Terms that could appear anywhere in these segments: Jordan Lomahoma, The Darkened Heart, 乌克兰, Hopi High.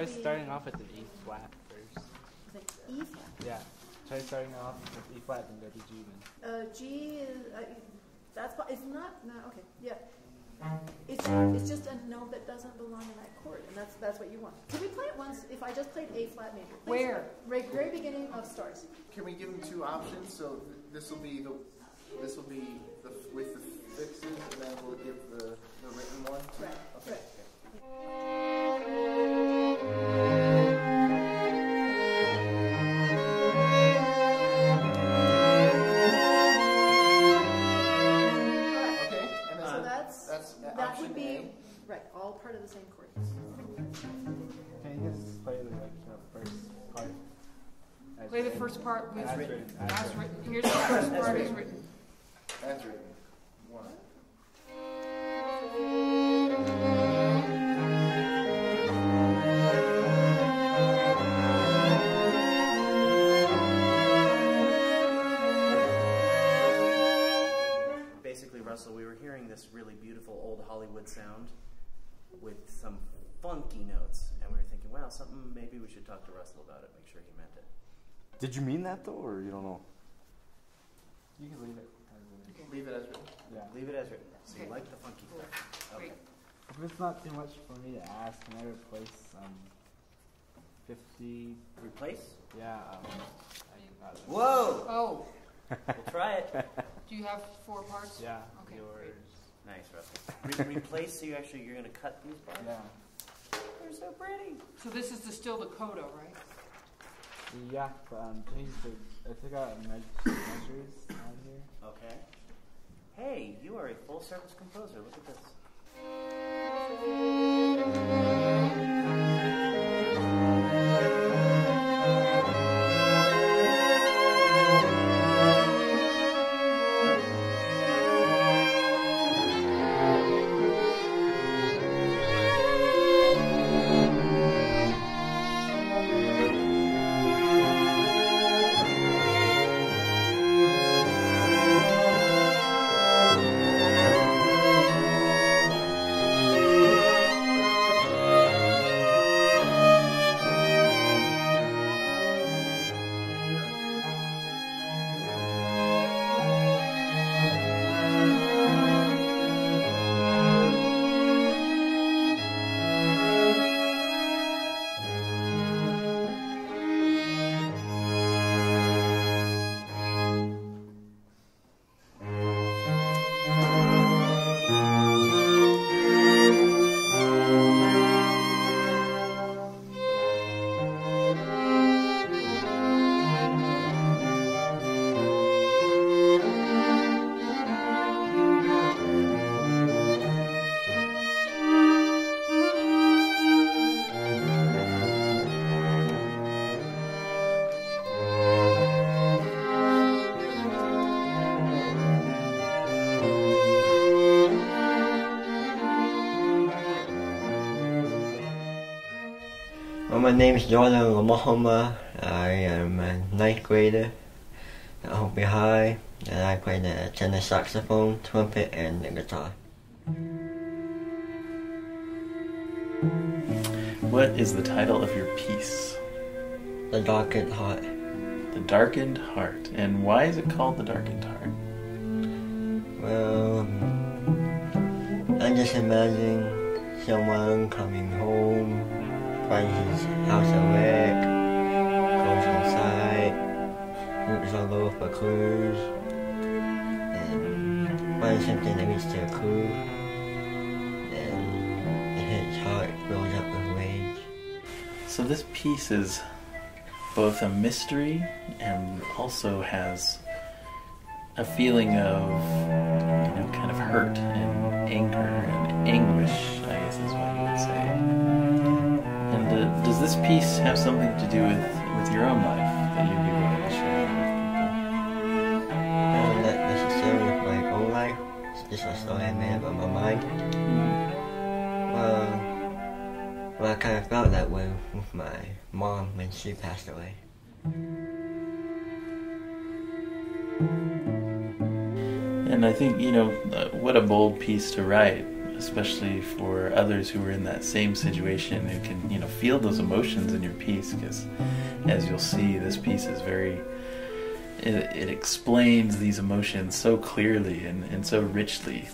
try starting off with an E flat first. The E flat? Yeah. Try starting off with E flat, then go to G then. G is, that's what, it's not, no, okay, yeah. It's just a note that doesn't belong in that chord, and that's what you want. Can we play it once? If I just played A flat major, where right very beginning of Stars. Can we give them two options? So this will be the with the fixes, and then we'll give the written one. Right. Okay. Right. Part of the same chord. Can you just play the first part? Play the first part as written. As written. Here's the first part as written. As written. One. Basically, Russell, we were hearing this really beautiful old Hollywood sound with some funky notes, and we were thinking, wow, something, maybe we should talk to Russell about it, make sure he meant it. Did you mean that though, or you don't know? You can leave it as written. Okay. Leave it as written. Yeah. Leave it as written. So okay. You like the funky stuff. Okay. If it's not too much for me to ask, can I replace 50? Replace? Yeah. Whoa! Oh! We'll try it. Do you have four parts? Yeah. Okay. Yours. Nice, Russell. Replace, so you're going to cut these parts? Yeah. They're so pretty. So this is still the coda, right? Yeah, but I took out measures on here. Okay. Hey, you are a full-service composer. Look at this. My name is Jordan Lomahoma. I am a 9th grader at Hopi High, and I play the tenor saxophone, trumpet, and the guitar. What is the title of your piece? The Darkened Heart. The Darkened Heart. And why is it called The Darkened Heart? Well, I just imagine someone coming home, finds his house awake, goes inside, looks all over for clues, and finds something that leads to a clue, and his heart fills up with rage. So this piece is both a mystery and also has a feeling of, you know, kind of hurt and anger and anguish, I guess is what you would say. And does this piece have something to do with your own life that you'd be willing to share with people? Not necessarily with my own life. It's just a story I made about my mind. Well, I kind of felt that way with my mom when she passed away. And I think, you know, what a bold piece to write, especially for others who are in that same situation, who can, feel those emotions in your piece, because as you'll see, this piece is very, it explains these emotions so clearly and so richly.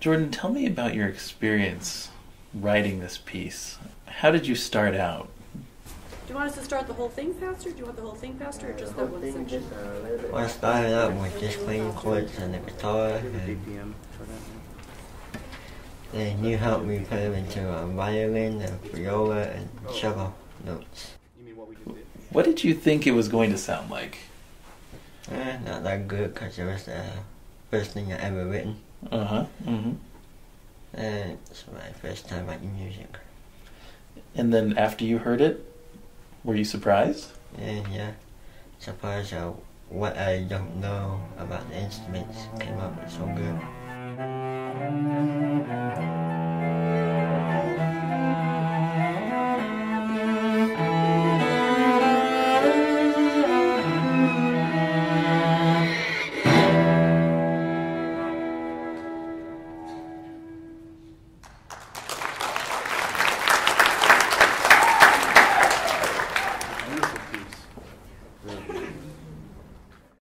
Jordan, tell me about your experience writing this piece. How did you start out? Do you want us to start the whole thing, Pastor? Do you want the whole thing, Pastor, or just that one section? Well, I started out with just clean chords and the guitar, and then you helped me put them into a violin, a viola, and cello notes. What did you think it was going to sound like? Not that good, because it was the first thing I ever written. And it's my first time writing music. And then after you heard it, were you surprised? Yeah. Surprised how what I don't know about the instruments came out so good.